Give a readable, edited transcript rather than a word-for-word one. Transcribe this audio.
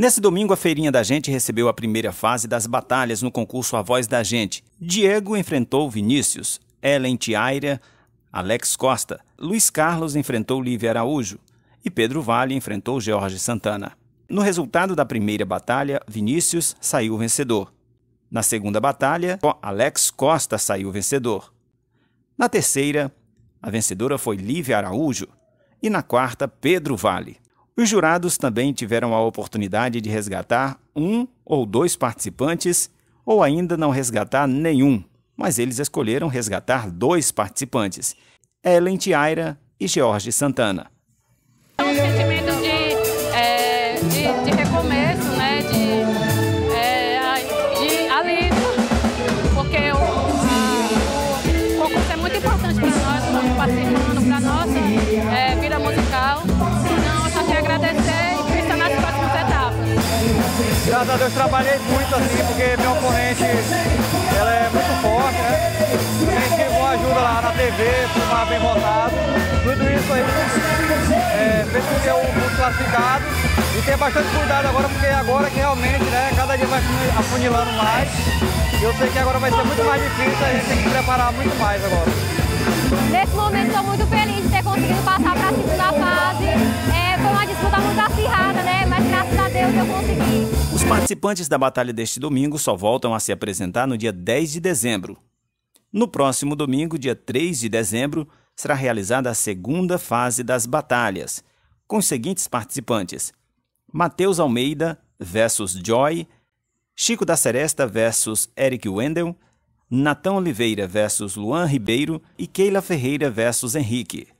Nesse domingo, a Feirinha da Gente recebeu a primeira fase das batalhas no concurso A Voz da Gente. Diego enfrentou Vinícius, Ellen Tiaira, Alex Costa, Luiz Carlos enfrentou Lívia Araújo e Pedro Vale enfrentou Jorge Santana. No resultado da primeira batalha, Vinícius saiu vencedor. Na segunda batalha, Alex Costa saiu vencedor. Na terceira, a vencedora foi Lívia Araújo e na quarta, Pedro Vale. Os jurados também tiveram a oportunidade de resgatar um ou dois participantes ou ainda não resgatar nenhum, mas eles escolheram resgatar dois participantes, Ellen Tiaira e Jorge Santana. É um sentimento de recomeço, né? De alívio, porque o concurso é muito importante para nós, estamos participando para a nossa vida musical. Então, eu só quero agradecer e pensar nas próximas etapas. Graças a Deus, trabalhei muito assim, porque minha ocorrente ela é muito forte, né? A gente teve uma ajuda lá na TV, para bem votado. Tudo isso aí fez com que eu fosse classificado. E tenha bastante cuidado agora, porque agora que realmente, né, cada dia vai afunilando mais. E eu sei que agora vai ser muito mais difícil, a gente tem que se preparar muito mais agora. Nesse momento, estou muito feliz de ter conseguido passar para a segunda fase. Foi uma disputa muito acirrada, né? Mas graças a Deus eu consegui. Os participantes da batalha deste domingo só voltam a se apresentar no dia 10 de dezembro. No próximo domingo, dia 3 de dezembro, será realizada a segunda fase das batalhas, com os seguintes participantes: Mateus Almeida versus Joy, Chico da Seresta versus Eric Wendel, Natão Oliveira versus Luan Ribeiro e Keila Ferreira versus Henrique.